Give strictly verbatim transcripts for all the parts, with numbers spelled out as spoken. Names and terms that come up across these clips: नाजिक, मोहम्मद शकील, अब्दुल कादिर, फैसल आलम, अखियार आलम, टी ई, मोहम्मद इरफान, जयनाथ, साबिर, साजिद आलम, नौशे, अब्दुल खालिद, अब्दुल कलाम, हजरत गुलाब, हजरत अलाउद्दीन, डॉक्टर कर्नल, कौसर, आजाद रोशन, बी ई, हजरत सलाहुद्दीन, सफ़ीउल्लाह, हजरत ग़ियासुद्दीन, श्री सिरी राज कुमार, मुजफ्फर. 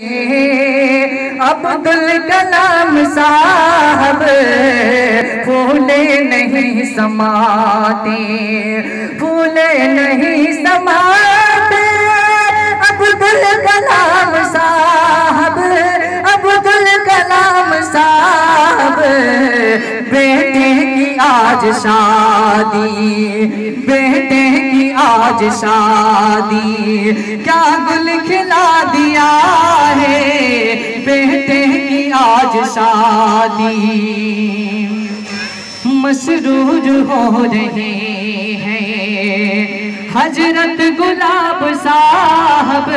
अब्दुल कलाम साहब फूले नहीं समाते, फूले नहीं समाते। अब्दुल कलाम साहब, अब्दुल कलाम साहब बेटे की आज शादी, बेटे की आज शादी, क्या गुल खिला दिया है बेटे की आज शादी। मसरूर हो रहे हैं हजरत गुलाब साहब,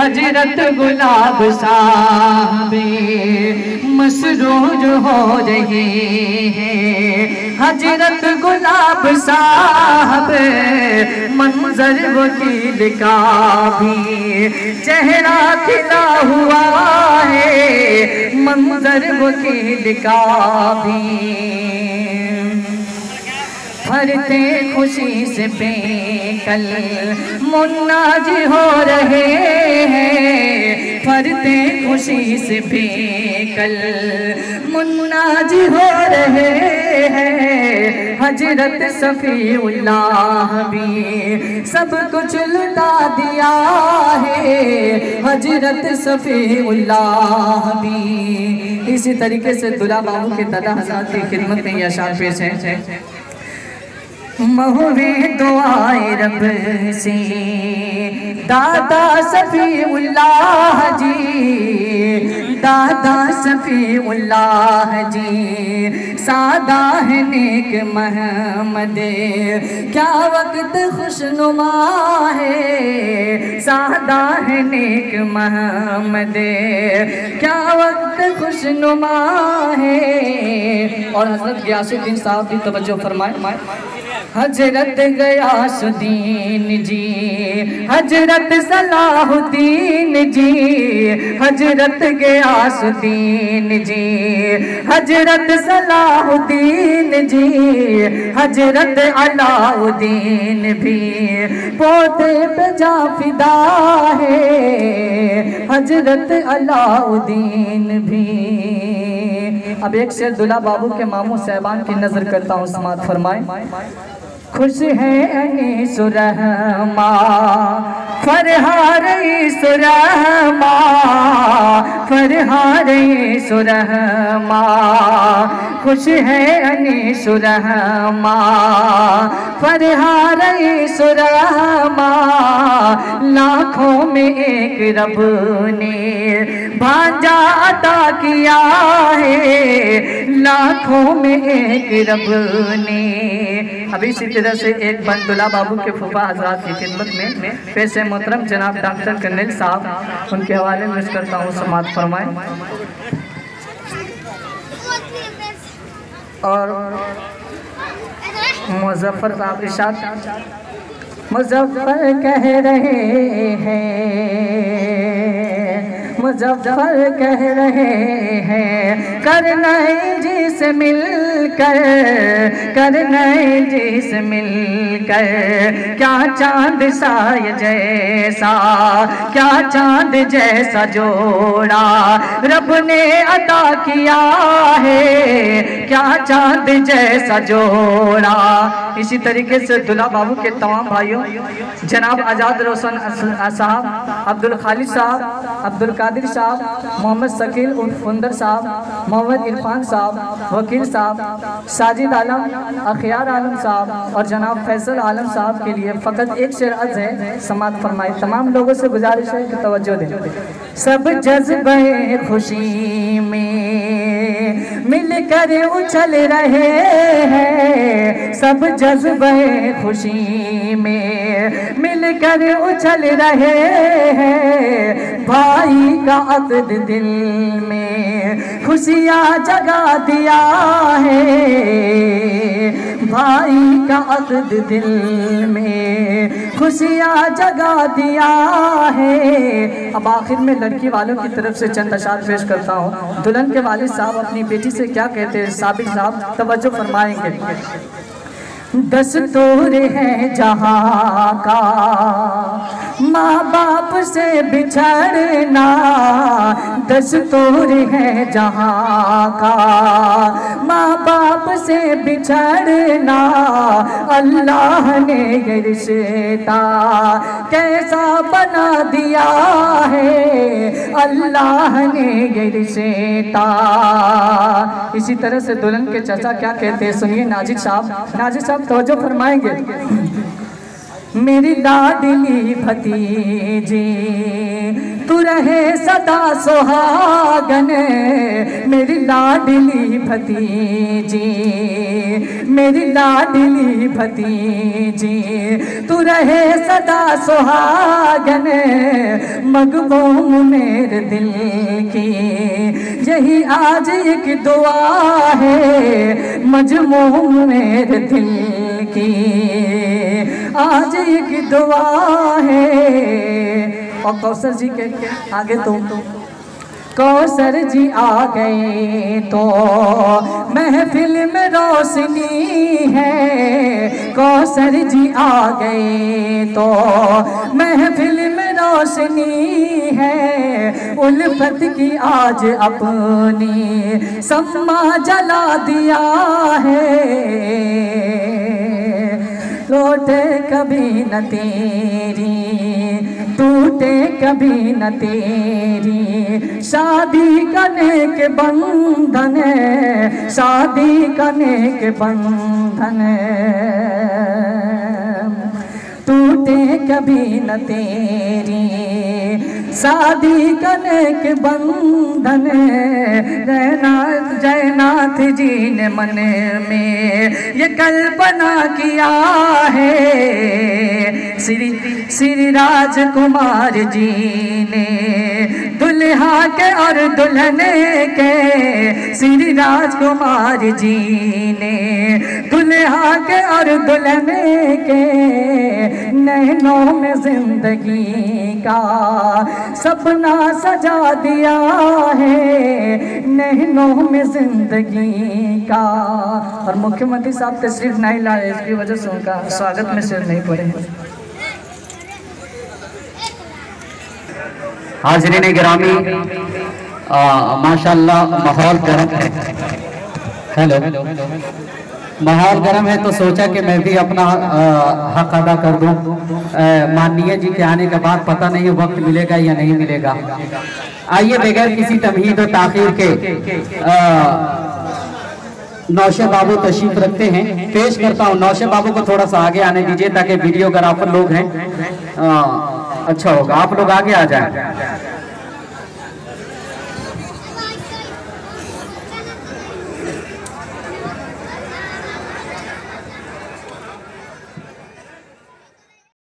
हजरत गुलाब साहब मसरूर हो रहे हैं हजरत गुलाब साहब। मंजर वकील का भी चेहरा खिला हुआ है, मंजर वकील का भी। भरते खुशी से पे कल मुन्ना जी हो रहे हैं, भरते खुशी से पे कल मुन्ना जी हो रहे हैं। हजरत सफ़ीउल्लाह भी सब कुछ लुटा दिया है, हजरत सफ़ीउल्लाह भी। इसी तरीके से दुला बाबू के दादा हज़रत की खिदमत में यह शान पेश है। महुवे दुआए रब से दादा सफ़ीउल्लाह जी, दादा सफ़ीउल्लाह जी सादा है नेक महमद क्या वक्त खुशनुमा है, सादा है नेक महमद क्या वक्त खुशनुमा है। और हजरत ग़ियासुद्दीन साहब की तवज्जो फरमाए। हजरत ग़ियासुद्दीन जी, हजरत सलाहुद्दीन जी, हजरत ग़ियासुद्दीन जी, हजरत सलाहुद्दीन जी, हजरत अलाउद्दीन भी पोते पे जा फिदा है, हजरत अलाउद्दीन भी। अब एक शेर दुला बाबू के मामू साहबान की नजर करता हूँ, समात फरमाए। खुश है अनीस रहमा फरहार ईस रहमा, फरहार ईस रहमा, खुश है अनीस रहमा फरहार ईस रहमा। लाखों में एक रब ने भांजा अता किया है, लाखों में एक रब ने। अभी इसी तरह से एक बंदुला बाबू के फुफा हजरात की खिदमत में पेश है मोहतरम जनाब डॉक्टर कर्नल साहब, उनके हवाले में करता हूँ समाअत फरमाएं। और मुजफ्फर साहब इरशाद, मुजफ्फर कह रहे हैं, मुजफ्फर कह रहे हैं कर्नल जी से मिल कर, कर्नल जी से मिल कर क्या चांद साय जैसा, क्या चांद जैसा जोड़ा रब ने अता किया है, क्या चांद जैसा जोड़ा। इसी तरीके से दुला बाबू के तमाम भाइयों जनाब आजाद रोशन साहब, अब्दुल खालिद साहब, अब्दुल कादिर साहब, मोहम्मद शकील उन्दर साहब, मोहम्मद इरफान साहब, वकील साहब, साजिद आलम, अखियार आलम साहब और जनाब फैसल आलम साहब के लिए फ़कत एक शेर अर्ज है, समाअत फरमाए। तमाम लोगों से गुजारिश है कि तवज्जो दें। सब जज्बे खुशी में मिलकर उछल रहे हैं, सब जज्बे खुशी में मिलकर उछल रहे हैं। भाई का अक़्द दिल में खुशियाँ जगा दिया है, भाई का अक़्द दिल में खुशियाँ जगा दिया है। अब आखिर में लड़की वालों की तरफ से चंद अशार पेश करता हूँ। दुल्हन के वालिद साहब अपनी बेटी से क्या कहते हैं साबिर साहब तवज्जो फरमाएंगे। दस्तूर है जहाँ का, माँ बाप से बिछड़ना दस्तूर है जहाँ का, माँ बाप से बिछड़ना अल्लाह ने ये रिश्ता कैसा बना दिया है, अल्लाह ने ये रिश्ता। इसी तरह से दुल्हन के चाचा क्या कहते हैं, सुनिए नाजिक साहब, नाजिक साहब तवज्जो फरमाएंगे। मेरी लाडली भतीजी तू रहे सदा सुहागन, मेरी लाडली भतीजी, मेरी लाडली भतीजी तू रहे सदा सुहागन, मगबूम मेरे दिल की यही आज एक दुआ है, मजमूम मेरे दिल की आज एक दुआ है। और कौसर जी के आगे तो कौसर जी आ गए तो महफिल में रोशनी है, कौसर जी आ गए तो महफिल में रोशनी है, उल्फत की आज अपनी सम्मा जला दिया है। टूटे कभी न तेरी, टूटे कभी न तेरी शादी करने के बंधन, शादी करने के बंधन, टूटे कभी न तेरी शादी करने के बंधन। जयनाथ जयनाथ जी ने मन में ये कल्पना किया है, श्री सिरी राज कुमार जी ने दुल्हा के और दुल्हन के, श्री राज कुमार जी ने दुल्हा के और दुल्हन के नैनों में जिंदगी का सपना सजा दिया है, नैनों में जिंदगी का। और मुख्यमंत्री साहब तशरीफ नहीं लाए, इसकी वजह से उनका स्वागत में सिर नहीं पड़े। हाज़रीन गिरामी, माशाल्लाह माहौल गर्म है, हेलो माहौल गर्म है, तो सोचा कि मैं भी अपना हक अदा कर दूं। माननीय जी के आने के बाद पता नहीं वक्त मिलेगा या नहीं मिलेगा। आइए बगैर किसी तमहीद और ताखीर के आ, नौशे बाबू तशरीफ रखते हैं। पेश करता हूँ, नौशे बाबू को थोड़ा सा आगे आने दीजिए ताकि वीडियोग्राफर लोग हैं, आ, अच्छा होगा आप लोग आगे आ जाए।